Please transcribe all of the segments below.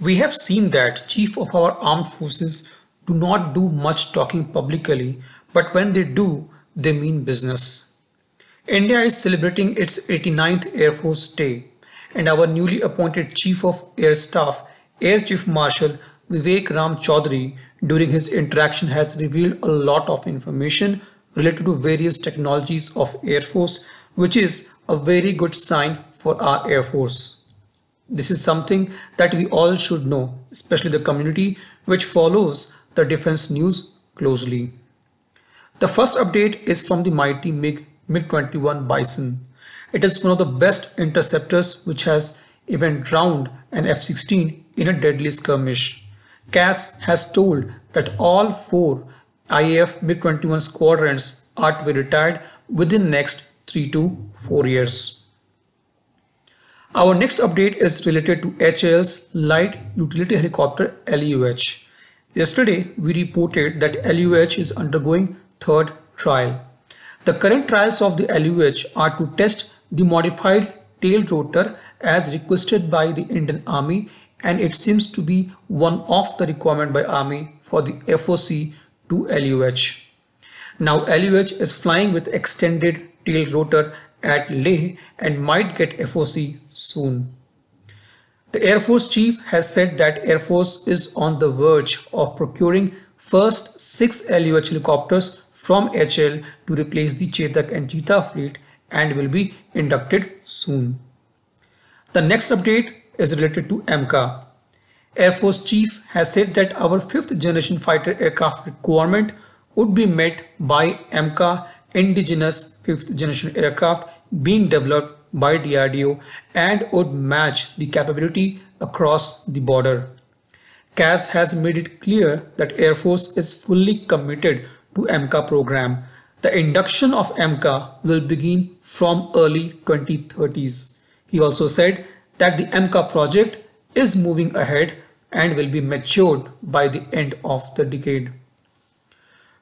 We have seen that chief of our armed forces do not do much talking publicly, but when they do, they mean business. India is celebrating its 89th Air Force Day, and our newly appointed Chief of Air Staff, Air Chief Marshal Vivek Ram Chaudhary, during his interaction has revealed a lot of information related to various technologies of Air Force, which is a very good sign for our Air Force. This is something that we all should know, especially the community which follows the defense news closely. The first update is from the mighty MiG-21 Bison. It is one of the best interceptors which has even drowned an F-16 in a deadly skirmish. CAS has told that all 4 IAF MiG-21 squadrons are to be retired within the next 3 to 4 years. Our next update is related to HAL's Light Utility Helicopter LUH. Yesterday, we reported that LUH is undergoing third trial. The current trials of the LUH are to test the modified tail rotor as requested by the Indian Army, and it seems to be one of the requirement by Army for the FOC to LUH. Now LUH is flying with extended tail rotor at Leh and might get FOC soon. The Air Force Chief has said that Air Force is on the verge of procuring first 6 LUH helicopters from HAL to replace the Chetak and Cheetah fleet and will be inducted soon. The next update is related to AMCA. Air Force Chief has said that our 5th generation fighter aircraft requirement would be met by AMCA indigenous 5th generation aircraft being developed by DRDO and would match the capability across the border. CAS has made it clear that Air Force is fully committed to AMCA program. The induction of AMCA will begin from early 2030s. He also said that the AMCA project is moving ahead and will be matured by the end of the decade.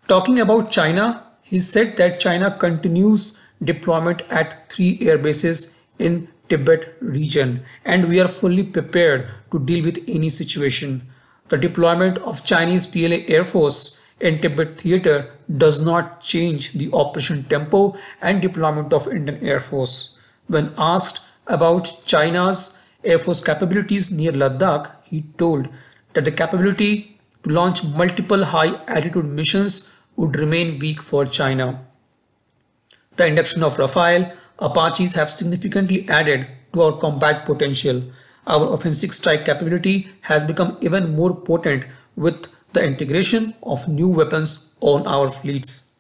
Talking about China, he said that China continues deployment at 3 air bases in Tibet region, and we are fully prepared to deal with any situation. The deployment of Chinese PLA Air Force in Tibet theater does not change the operation tempo and deployment of Indian Air Force. When asked about China's Air Force capabilities near Ladakh, he told that the capability to launch multiple high-altitude missions would remain weak for China. The induction of Rafale, Apaches have significantly added to our combat potential. Our offensive strike capability has become even more potent with the integration of new weapons on our fleets.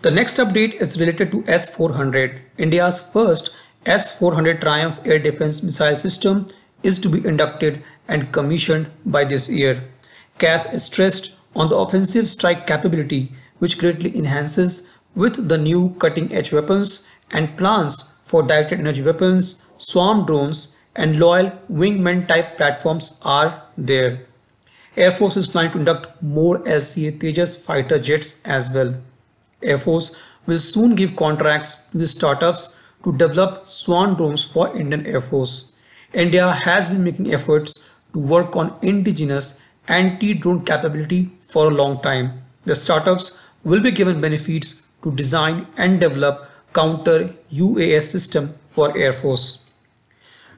The next update is related to S-400. India's first S-400 Triumph air defense missile system is to be inducted and commissioned by this year. CAS is stressed on the offensive strike capability, which greatly enhances with the new cutting-edge weapons and plans for directed energy weapons, swarm drones and loyal wingman type platforms are there. Air Force is planning to induct more LCA Tejas fighter jets as well. Air Force will soon give contracts to the startups to develop swarm drones for Indian Air Force. India has been making efforts to work on indigenous anti-drone capability for a long time. The startups will be given benefits to design and develop counter UAS system for Air Force.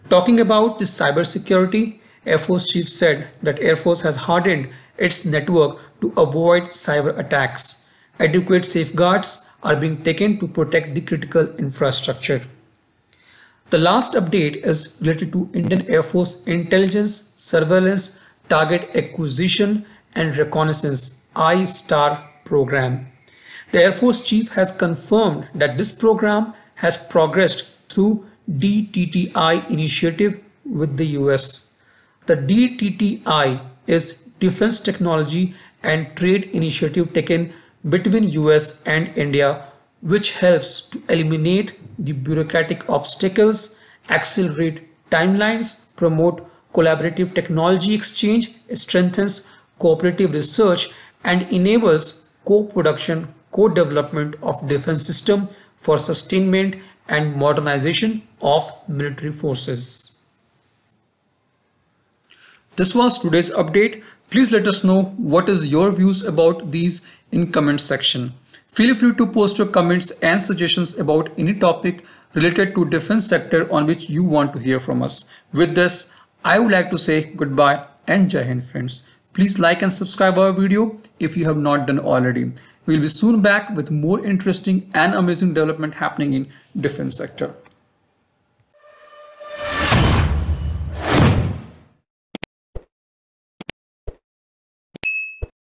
Talking about the cybersecurity, Air Force Chief said that Air Force has hardened its network to avoid cyber attacks. Adequate safeguards are being taken to protect the critical infrastructure. The last update is related to Indian Air Force Intelligence, Surveillance, Target Acquisition and Reconnaissance i-star program. The Air Force Chief has confirmed that this program has progressed through DTTI initiative with the US. The DTTI is Defense Technology and Trade Initiative taken between US and India, which helps to eliminate the bureaucratic obstacles, accelerate timelines, promote collaborative technology exchange, strengthens cooperative research and enables co-production, co-development of defense system for sustainment and modernization of military forces. This was today's update. Please let us know what is your views about these in comment section. Feel free to post your comments and suggestions about any topic related to defense sector on which you want to hear from us. With this, I would like to say goodbye and Jai Hind friends. Please like and subscribe our video if you have not done already. We'll be soon back with more interesting and amazing development happening in defense sector.